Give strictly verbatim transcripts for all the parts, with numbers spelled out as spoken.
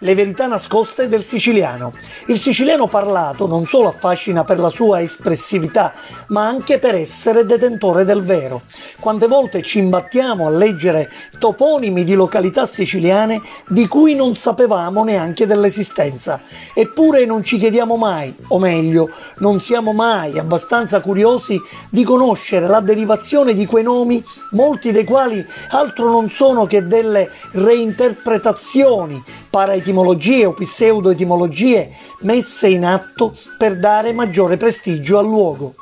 le verità nascoste del siciliano. Il siciliano parlato non solo affascina per la sua espressività, ma anche per essere detentore del vero. Quante volte ci imbattiamo a leggere toponimi di località siciliane di cui non sapevamo neanche dell'esistenza. Eppure non ci chiediamo mai, o meglio, non siamo mai abbastanza curiosi di conoscere la derivazione di quei nomi, molti dei quali altro non sono che delle reinterpretazioni, paretimologie o pseudoetimologie messe in atto per dare maggiore prestigio al luogo.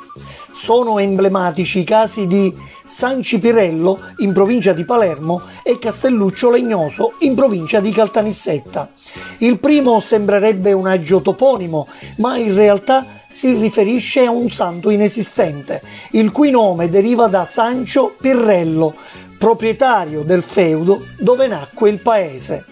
Sono emblematici i casi di San Cipirello in provincia di Palermo e Castelluccio Legnoso in provincia di Caltanissetta. Il primo sembrerebbe un agiotoponimo, ma in realtà si riferisce a un santo inesistente, il cui nome deriva da Sancio Pirrello, proprietario del feudo dove nacque il paese.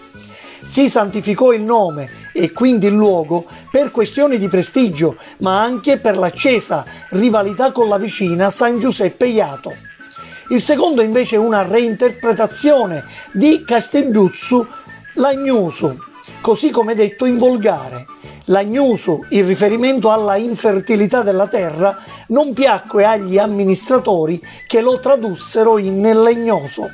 Si santificò il nome e quindi il luogo per questioni di prestigio, ma anche per l'accesa rivalità con la vicina San Giuseppe Iato. Il secondo è invece una reinterpretazione di Castelluccio Legnoso, così come detto in volgare. Legnoso, in riferimento alla infertilità della terra, non piacque agli amministratori che lo tradussero in legnoso.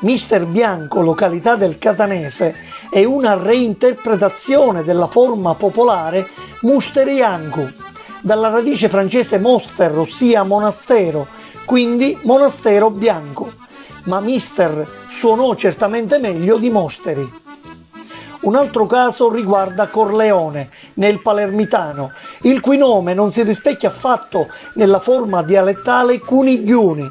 Mister Bianco, località del Catanese, è una reinterpretazione della forma popolare Musterianco, dalla radice francese moster, ossia monastero, quindi monastero bianco, ma Mister suonò certamente meglio di Mosteri. Un altro caso riguarda Corleone, nel palermitano, il cui nome non si rispecchia affatto nella forma dialettale Cunighiuni,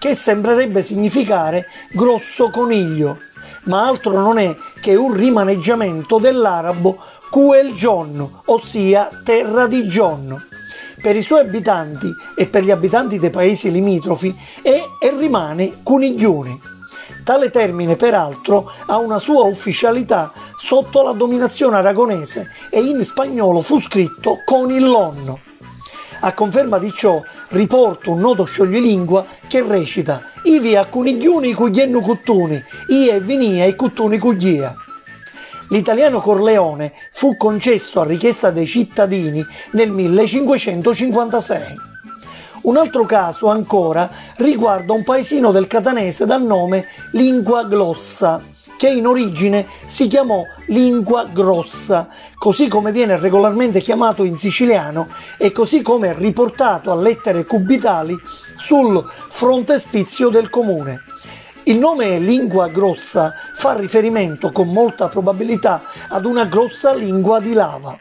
che sembrerebbe significare grosso coniglio, ma altro non è che un rimaneggiamento dell'arabo Qel Gionno, ossia terra di Gionno. Per i suoi abitanti e per gli abitanti dei paesi limitrofi è e rimane Cunighiuni. Tale termine, peraltro, ha una sua ufficialità sotto la dominazione aragonese e in spagnolo fu scritto Conillonno. A conferma di ciò riporto un noto scioglilingua che recita «Ivi a Cunighiuni cugliennu cuttuni, ie vinia e cuttuni cuglia». L'italiano Corleone fu concesso a richiesta dei cittadini nel millecinquecentocinquantasei. Un altro caso ancora riguarda un paesino del Catanese dal nome Lingua Grossa, che in origine si chiamò Lingua Grossa, così come viene regolarmente chiamato in siciliano e così come è riportato a lettere cubitali sul frontespizio del comune. Il nome Lingua Grossa fa riferimento con molta probabilità ad una grossa lingua di lava.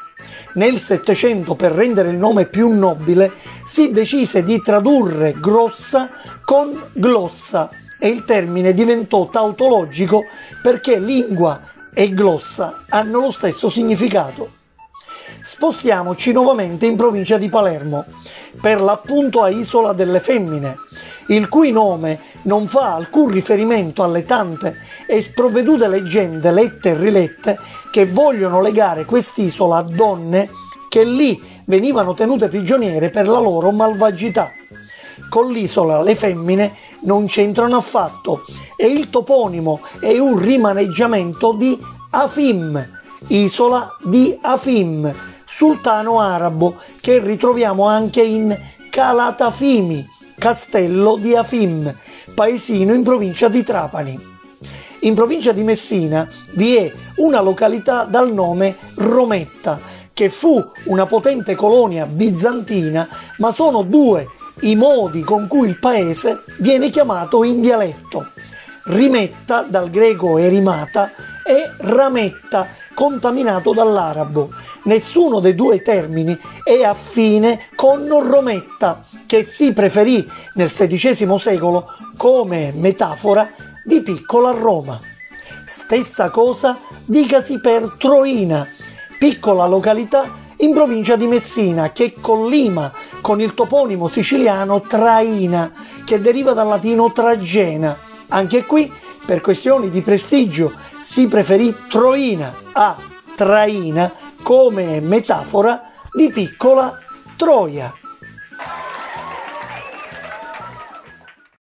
Nel Settecento, per rendere il nome più nobile, si decise di tradurre grossa con glossa e il termine diventò tautologico perché lingua e glossa hanno lo stesso significato. Spostiamoci nuovamente in provincia di Palermo, per l'appunto a Isola delle Femmine, il cui nome non fa alcun riferimento alle tante e sprovvedute leggende lette e rilette che vogliono legare quest'isola a donne che lì venivano tenute prigioniere per la loro malvagità. Con l'isola le femmine non c'entrano affatto e il toponimo è un rimaneggiamento di Afim, isola di Afim, sultano arabo, che ritroviamo anche in Calatafimi, castello di Afim, paesino in provincia di Trapani. In provincia di Messina vi è una località dal nome Rometta, che fu una potente colonia bizantina, ma sono due i modi con cui il paese viene chiamato in dialetto: rimetta, dal greco erimata, e rametta, contaminato dall'arabo. Nessuno dei due termini è affine con Rometta, che si preferì nel sedicesimo secolo come metafora di piccola Roma. Stessa cosa dicasi per Troina, piccola località in provincia di Messina che collima con il toponimo siciliano Traina, che deriva dal latino tragena. Anche qui, per questioni di prestigio, si preferì Troina a Traina come metafora di piccola Troia.